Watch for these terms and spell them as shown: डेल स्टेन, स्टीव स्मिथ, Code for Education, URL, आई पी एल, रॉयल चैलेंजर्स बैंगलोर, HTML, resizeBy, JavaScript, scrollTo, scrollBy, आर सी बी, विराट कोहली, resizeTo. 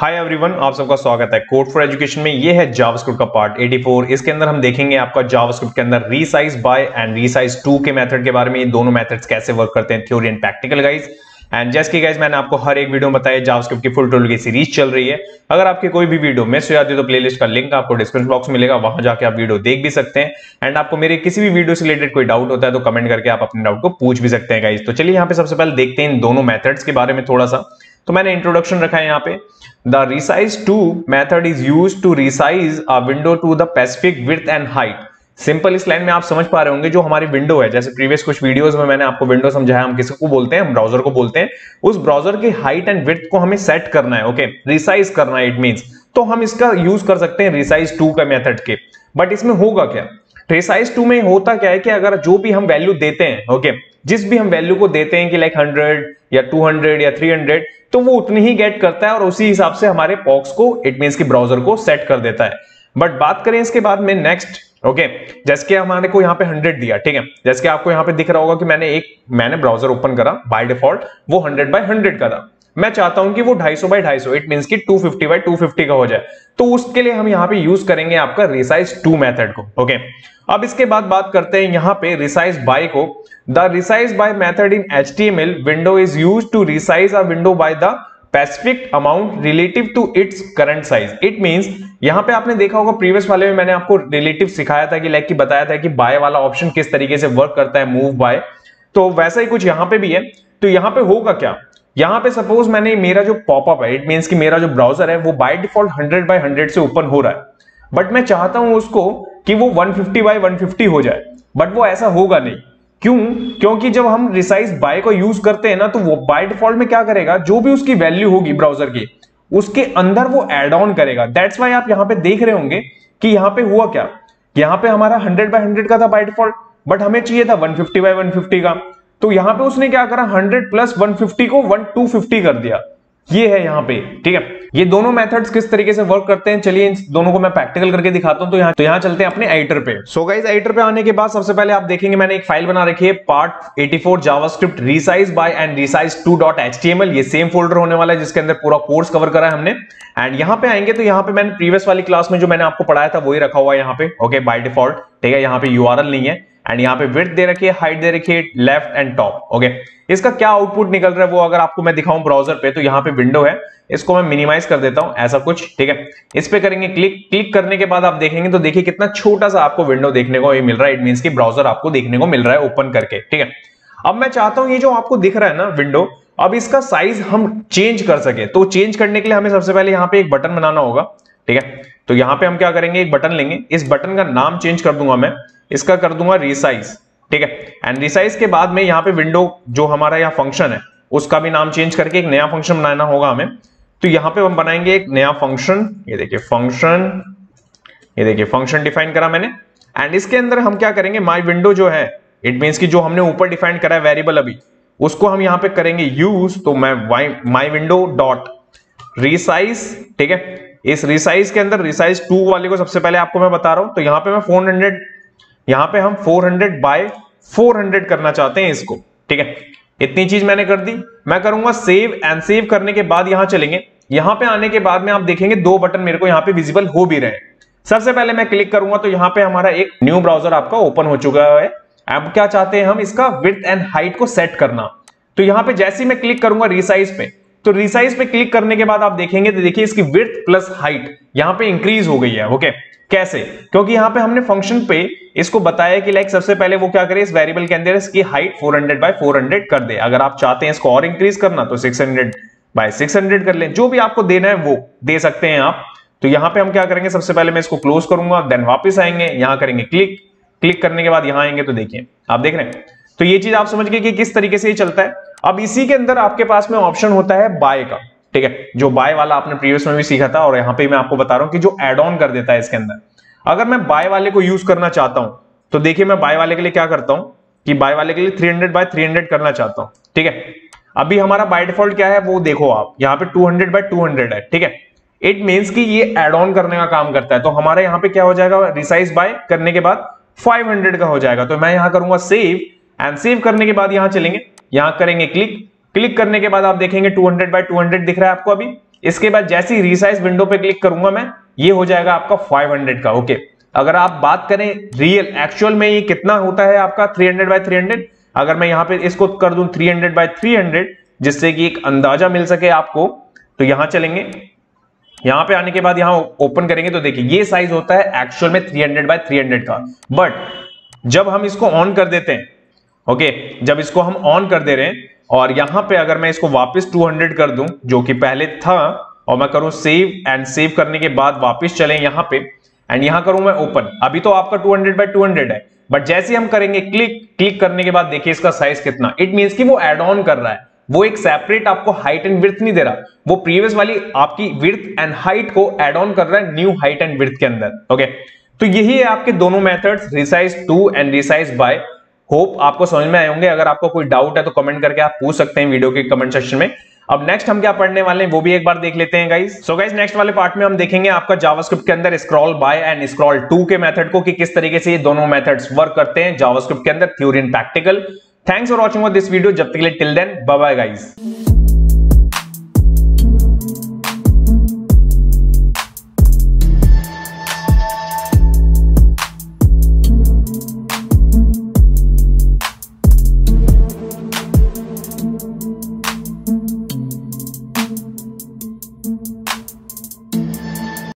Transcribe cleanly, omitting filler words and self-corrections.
Hi everyone, आप सबका स्वागत है कोड फॉर एजुकेशन में। ये है जावास्क्रिप्ट का पार्ट 84। इसके अंदर हम देखेंगे आपका जावास्क्रिप्ट के अंदर resize by and resize to के मेथड के बारे में। ये दोनों मेथड्स कैसे वर्क करते हैं, theory and practical guys. And जैसे कि गाइज मैंने आपको हर एक वीडियो में बताया, जावास्क्रिप्ट की फुल टोल की सीरीज चल रही है। अगर आपकी कोई भी वीडियो मिस हो जाती है तो प्लेलिस्ट का लिंक आपको डिस्क्रिप्शन बॉक्स मिलेगा, वहां जाके आप वीडियो देख भी सकते हैं। एंड आपको मेरे किसी भी वीडियो से रिलेटेड कोई डाउट होता है तो कमेंट करके आप अपने डाउट को पूछ भी सकते हैं गाइज। तो चलिए यहाँ पे सबसे पहले देखते हैं इन दोनों मेथड्स के बारे में थोड़ा सा। तो मैंने इंट्रोडक्शन रखा है यहाँ पे। The resizeTo method is use to resize a window to the specific width and height. Simple इस लाइन में आप समझ पा रहे होंगे जो हमारी विंडो है, जैसे प्रीवियस कुछ वीडियोस में मैंने आपको विंडो समझाया, हम किसको बोलते हैं, हम ब्राउजर को बोलते हैं। उस ब्राउजर की हाइट एंड विड्थ को हमें सेट करना है, ओके, रिसाइज करना है इट मींस। तो हम इसका यूज कर सकते हैं resizeTo का मेथड के। बट इसमें होगा क्या, resizeTo में होता क्या है कि अगर जो भी हम वैल्यू देते हैं, ओके, जिस भी हम वैल्यू को देते हैं कि लाइक 100 या 200 या 300, तो वो उतनी ही गेट करता है और उसी हिसाब से हमारे पॉक्स को इट मींस कि ब्राउजर को सेट कर देता है। बट बात करें इसके बाद में नेक्स्ट, ओके, जैसे कि हमारे को यहाँ पे 100 दिया, ठीक है। जैसे कि आपको यहाँ पे दिख रहा होगा कि मैंने ब्राउजर ओपन करा, बाय डिफॉल्ट वो 100 by 100 का था। मैं चाहता हूं कि वो 250 by 250, इट मींस कि 250 by 250 का हो जाए। तो उसके लिए हम यहाँ पे यूज करेंगे आपका resizeTo मेथड को, ओके। अब इसके बाद बात करते हैं यहाँ पे resizeBy को। The resizeBy method in HTML window is use to resize a window by the specific amount relative to its current size. It means यहाँ पे आपने देखा होगा प्रीवियस वाले में मैंने आपको रिलेटिव सिखाया था कि लाइक बताया था कि बाय वाला ऑप्शन किस तरीके से वर्क करता है, मूव बाय। तो वैसा ही कुछ यहाँ पे भी है। तो यहाँ पे होगा क्या, यहाँ पे सपोज मैंने मेरा जो पॉपअप है, इट मींस कि मेरा जो ब्राउजर है वो बाय डिफॉल्ट 100 बाय 100 से ओपन हो रहा है। बट मैं चाहता हूं उसको कि वो 150 बाय 150 हो जाए। बट वो ऐसा होगा नहीं, क्यों, क्योंकि जब हम resizeBy को यूज करते हैं ना, तो वो बाय डिफॉल्ट में क्या करेगा, जो भी उसकी वैल्यू होगी ब्राउजर की, उसके अंदर वो एड ऑन करेगा। दैट्स वाई आप यहाँ पे देख रहे होंगे कि यहाँ पे हुआ क्या, यहाँ पे हमारा 100 by 100 का था बाय डिफॉल्ट, बट हमें चाहिए था 150 by 150 का। तो यहाँ पे उसने क्या करा, 100 plus 150 को 250 कर दिया। ये है यहाँ पे, ठीक है। ये दोनों मेथड्स किस तरीके से वर्क करते हैं, चलिए इन दोनों को मैं प्रैक्टिकल करके दिखाता हूं। तो यहाँ चलते हैं अपने एडिटर पे। सो गाइस, एडिटर पे आने के बाद सबसे पहले आप देखेंगे मैंने एक फाइल बना रखी है, part 84 JavaScript resizeBy and resizeTo.html। ये सेम फोल्डर होने वाला है जिसके अंदर पूरा कोर्स कवर करा है हमने। एंड यहाँ पे आएंगे तो यहाँ पे मैंने प्रीवियस वाली क्लास में जो मैंने आपको पढ़ाया था वही रखा हुआ है यहाँ पे, ओके, बाय डिफॉल्ट, ठीक है। यहाँ पे URL नहीं है एंड यहाँ पे विड्थ दे रखी है, हाइट दे रखी है, लेफ्ट एंड टॉप, ओके। इसका क्या आउटपुट निकल रहा है वो अगर आपको मैं दिखाऊं ब्राउजर पे, तो यहाँ पे विंडो है, इसको मैं मिनिमाइज कर देता हूं, ऐसा कुछ, ठीक है। इस पे करेंगे क्लिक। क्लिक करने के बाद आप देखेंगे तो देखिए कितना छोटा सा आपको विंडो देखने को ये मिल रहा है, इट मींस कि ब्राउजर आपको देखने को मिल रहा है ओपन करके, ठीक है। अब मैं चाहता हूं ये जो आपको दिख रहा है ना विंडो, अब इसका साइज हम चेंज कर सके। तो चेंज करने के लिए हमें सबसे पहले यहाँ पे एक बटन बनाना होगा, ठीक है। तो यहाँ पे हम क्या करेंगे, एक बटन लेंगे, इस बटन का नाम चेंज कर दूंगा मैं, इसका कर दूंगा रिसाइज, ठीक है। एंड रिसाइज के बाद में यहाँ पे विंडो जो हमारा यहाँ फंक्शन है उसका भी नाम चेंज करके एक नया फंक्शन बनाना होगा हमें। तो यहाँ पे हम बनाएंगे एक नया फंक्शन, ये देखिए फंक्शन, ये देखिए फंक्शन डिफाइन करा मैंने। एंड इसके अंदर हम क्या करेंगे, माई विंडो जो है, इट मीन्स की जो हमने ऊपर डिफाइन करा है वेरिएबल अभी, उसको हम यहाँ पे करेंगे यूज। तो मैं माई विंडो डॉट रिसाइज, ठीक है। इस रिसाइज के अंदर resizeTo वाले को सबसे पहले आपको मैं बता रहा हूं। तो यहाँ पे मैं 400, यहाँ पे हम 400 by 400 करना चाहते हैं इसको, ठीक है। इतनी चीज मैंने कर दी। मैं करूंगा सेव एंड सेव करने के बाद यहाँ चलेंगे, यहाँ पे आने के बाद में आप देखेंगे दो बटन मेरे को यहाँ पे विजिबल हो भी रहे हैं। सबसे पहले मैं क्लिक करूंगा तो यहाँ पे हमारा एक न्यू ब्राउजर आपका ओपन हो चुका है। अब क्या चाहते हैं हम, इसका विड्थ एंड हाइट को सेट करना। तो यहाँ पे जैसे ही मैं क्लिक करूंगा रिसाइज पे, तो रिसाइज पे क्लिक करने के बाद आप देखेंगे तो देखिए इसकी विड्थ प्लस हाइट यहाँ पे इंक्रीज हो गई है, ओके। कैसे, क्योंकि यहाँ पे हमने फंक्शन पे इसको बताया कि लाइक सबसे पहले वो क्या करे, इस वेरिएबल के अंदर इसकी हाइट 400 by 400 कर दे। अगर आप चाहते हैं इसको और इंक्रीज करना तो 600 by 600 कर लें, जो भी आपको देना है वो दे सकते हैं आप। तो यहाँ पे हम क्या करेंगे, सबसे पहले मैं इसको क्लोज करूंगा, देन वापस आएंगे, यहाँ करेंगे क्लिक। क्लिक करने के बाद यहाँ आएंगे तो देखिए आप देख रहे हैं। तो ये चीज आप समझ गए कि किस तरीके से ये चलता है। अब इसी के अंदर आपके पास में ऑप्शन होता है बाय का, ठीक है, जो बाय वाला आपने प्रीवियस में भी सीखा था और यहाँ पे मैं आपको बता रहा हूँ कि जो एड ऑन कर देता है इसके अंदर। अगर मैं बाय वाले को यूज करना चाहता हूँ तो देखिए मैं बाय वाले के लिए क्या करता हूँ कि बाय वाले के लिए 300 by 300 करना चाहता हूँ, ठीक है। अभी हमारा बाय डिफॉल्ट क्या है वो देखो आप, यहाँ पे 200 by 200 है, ठीक है। इट मीन्स कि ये एड ऑन करने का काम करता है। तो हमारा यहाँ पे क्या हो जाएगा, resizeBy करने के बाद 500 का हो जाएगा। तो मैं यहाँ करूंगा सेव एंड सेव करने के बाद यहाँ चलेंगे, यहाँ करेंगे क्लिक। क्लिक करने के बाद आप देखेंगे 200 by 200 दिख रहा है आपको अभी। इसके बाद जैसे ही रिसाइज विंडो पे क्लिक करूंगा मैं, ये हो जाएगा आपका 500 का। ओके, अगर आप बात करें रियल एक्चुअल में ये कितना होता है आपका 300 by 300, अगर मैं यहाँ पे इसको कर दूं 300 by 300 जिससे कि एक अंदाजा मिल सके आपको, तो यहाँ चलेंगे, यहाँ पे आने के बाद यहाँ ओपन करेंगे तो देखिए ये साइज होता है एक्चुअल में 300 by 300 का। बट जब हम इसको ऑन कर देते हैं, ओके, जब इसको हम ऑन कर दे रहे हैं और यहाँ पे अगर मैं इसको वापस 200 कर दूं जो कि पहले था, और मैं करूं सेव, एंड सेव करने के बाद वापस चले यहाँ पे एंड यहाँ करूं मैं ओपन, अभी तो आपका 200 by 200 है, बट जैसे हम करेंगे क्लिक करने के बाद देखिए इसका साइज कितना, इट मींस कि वो एड ऑन कर रहा है, वो एक सेपरेट आपको हाइट एंड विड्थ नहीं दे रहा, वो प्रीवियस वाली आपकी विड्थ एंड हाइट को एड ऑन कर रहा है न्यू हाइट एंड विड्थ के अंदर। ओके, तो यही है आपके दोनों methods resizeTo and resizeBy। Hope आपको समझ में आए होंगे, अगर आपको कोई डाउट है तो कमेंट करके आप पूछ सकते हैं वीडियो के कमेंट सेक्शन में। अब नेक्स्ट हम क्या पढ़ने वाले हैं वो भी एक बार देख लेते हैं गाइस। सो गाइस, नेक्स्ट वाले पार्ट में हम देखेंगे आपका जावास्क्रिप्ट के अंदर scrollBy एंड scrollTo के मेथड को, कि किस तरीके से ये दोनों मेथड्स वर्क करते हैं जावास्क्रिप्ट के अंदर, theory and practical. Thanks for watching this video, जब तक के लिए till then bye bye guys.